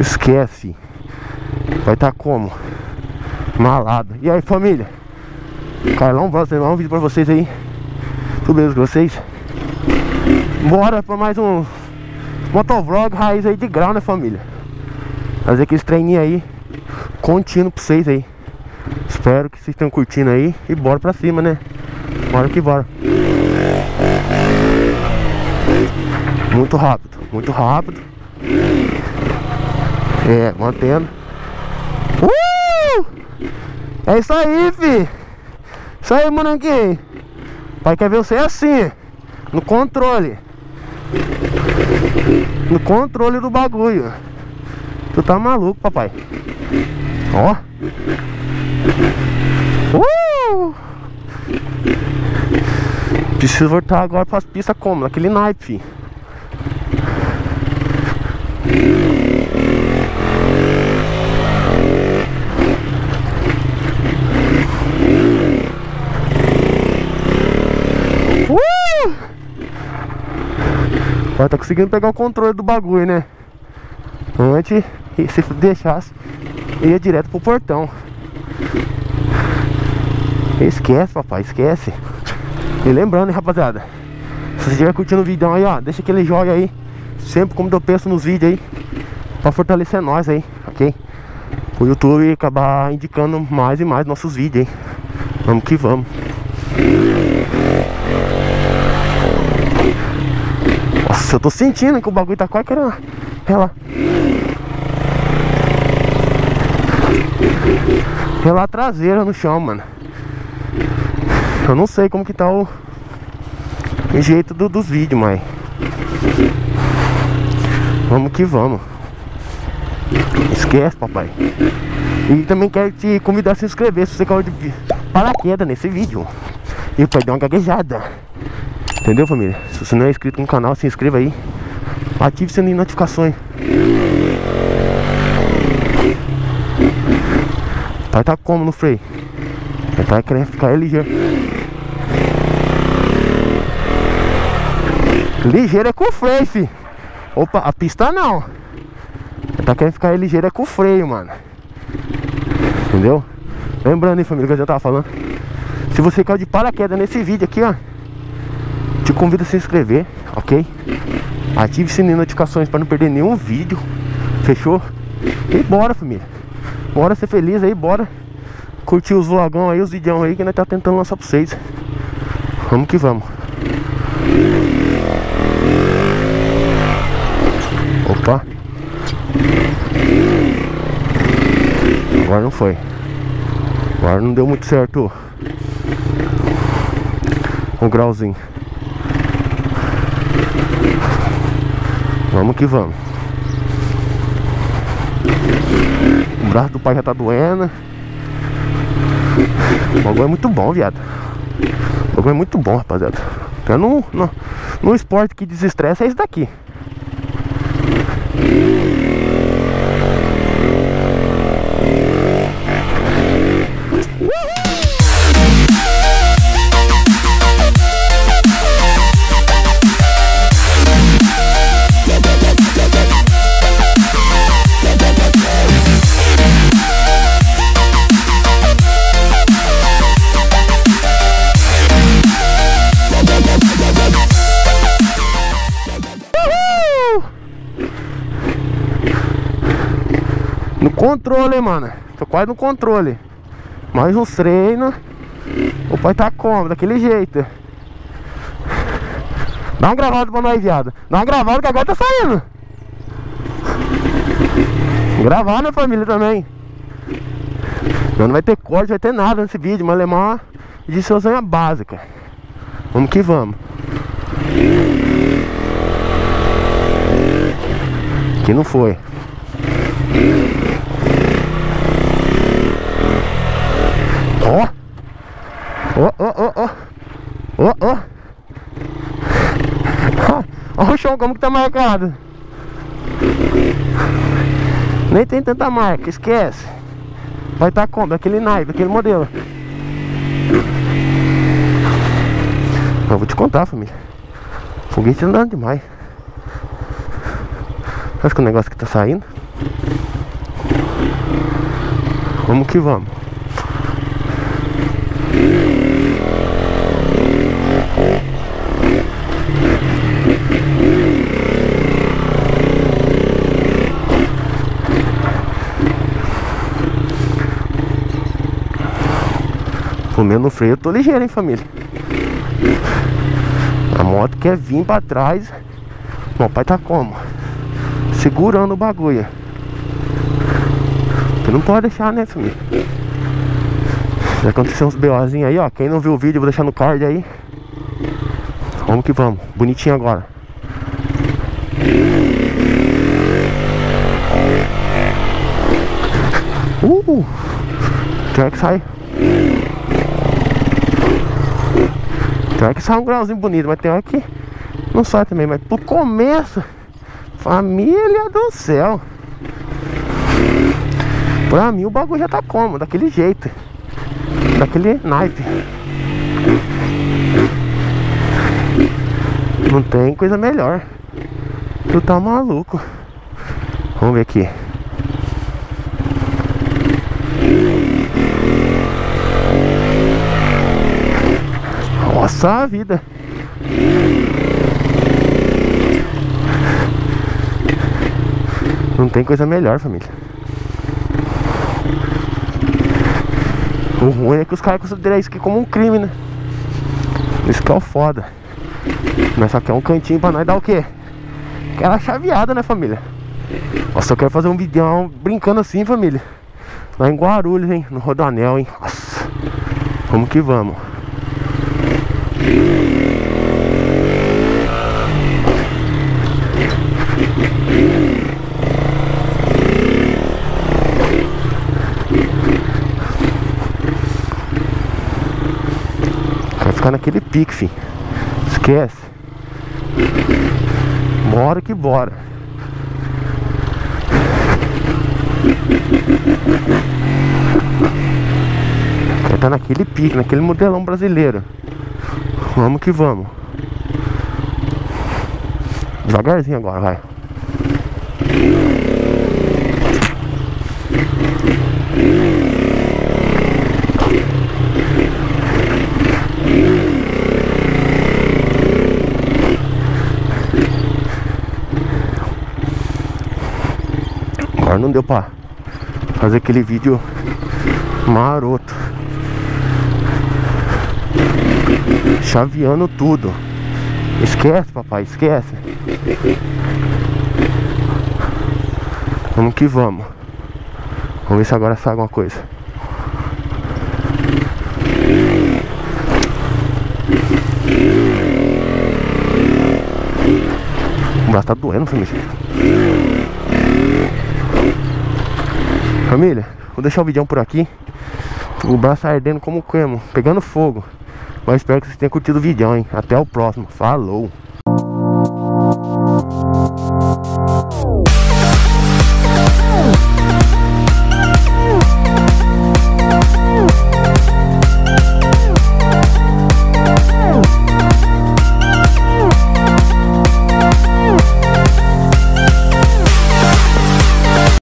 Esquece. Vai estar como? Malado. E aí, família? Carlão, vou levar um vídeo pra vocês aí. Tudo beleza com vocês? Bora pra mais um motovlog raiz aí de grau, né, família? Fazer aqueles treininhos aí contínuo pra vocês aí. Espero que vocês estão curtindo aí. E bora pra cima, né? Bora que bora. Muito rápido, muito rápido. É, mantendo. É isso aí, fi. Isso aí, moranguinho. Pai quer ver você assim, no controle. No controle do bagulho. Tu tá maluco, papai. Ó. Preciso voltar agora para as pistas como? Naquele naipe, fi. Agora tá conseguindo pegar o controle do bagulho, né? Antes, se deixasse, ia direto pro portão. Esquece, papai, esquece. E lembrando, hein, rapaziada, se você estiver curtindo o vídeo aí, ó, deixa aquele joinha aí. Sempre como eu penso nos vídeos aí, pra fortalecer nós aí, ok? O YouTube acabar indicando mais e mais nossos vídeos, hein? Vamos que vamos. Nossa, eu tô sentindo que o bagulho tá quase que era... Pela traseira no chão, mano. Eu não sei como que tá o jeito dos vídeos, mas vamos que vamos. Esquece, papai. E também quero te convidar a se inscrever se você caiu de paraquedas nesse vídeo. E vai dar uma gaguejada. Entendeu, família? Se você não é inscrito no canal, se inscreva aí. Ative o sininho de notificações. Vai tá como no freio? Vai querer ficar ligeiro. Ligeiro é com o freio, fi. Opa, a pista não. Tá querendo ficar ligeiro é com o freio, mano. Entendeu? Lembrando aí, família, que eu tava falando. Se você caiu de paraquedas nesse vídeo aqui, ó, te convido a se inscrever, ok? Ative o sininho de notificações pra não perder nenhum vídeo. Fechou? E bora, família. Bora ser feliz aí, bora curtir os vlogão aí, os videão aí que nós tá tentando lançar pra vocês. Vamos que vamos. Opa. Agora não foi. Agora não deu muito certo o grauzinho. Vamos que vamos. O braço do pai já tá doendo. O bagulho é muito bom, viado. O bagulho é muito bom, rapaziada. É no esporte que desestressa é esse daqui. No controle, hein, mano. Tô quase no controle. Mais uns treinos. O pai tá como? Daquele jeito. Dá uma gravada pra nós, viado. Dá uma gravada que agora tá saindo. Gravar, né, família, também. Não vai ter corte, vai ter nada nesse vídeo. Mas alemão de instruçãozinha básica. Vamos que vamos. Que não foi. Ó, ó, ó, ó, ó, ó, ó o chão como que tá marcado. Nem tem tanta marca, esquece. Vai tá como? Daquele naipe, daquele modelo. Eu vou te contar, família. Foguete andando demais. Acho que o negócio que tá saindo. Vamos que vamos. Comendo o freio, eu tô ligeiro, hein, família. A moto quer vir pra trás. Bom, o pai tá como? Segurando o bagulho. Tu não pode deixar, né, família? Já aconteceu uns BOzinhos aí, ó. Quem não viu o vídeo, vou deixar no card aí. Vamos que vamos. Bonitinho agora. Quer que sai? Tem hora que sai um grauzinho bonito, mas tem hora que não sai também. Mas pro começo, família do céu, pra mim o bagulho já tá como? Daquele jeito, daquele naipe. Não tem coisa melhor. Tu tá maluco. Vamos ver aqui. Nossa vida. Não tem coisa melhor, família. O ruim é que os caras consideram isso aqui como um crime, né? Isso que é o foda. Mas só que é um cantinho pra nós dar o quê? Aquela chaveada, né, família? Nossa, eu quero fazer um vídeo brincando assim, família. Lá em Guarulhos, hein? No Rodoanel, hein? Nossa. Vamos que vamos. Vai ficar naquele pique, filho. Esquece. Bora que bora. Vai estar naquele pique, naquele modelão brasileiro. Vamos que vamos. Devagarzinho agora, vai. Agora não deu pra fazer aquele vídeo maroto, chaveando tudo. Esquece, papai, esquece. Vamos que vamos. Vamos ver se agora sai alguma coisa. O braço tá doendo, família. Família, vou deixar o vídeo por aqui. O braço tá ardendo como queimo, pegando fogo. Mas espero que vocês tenham curtido o vídeo, hein? Até o próximo. Falou!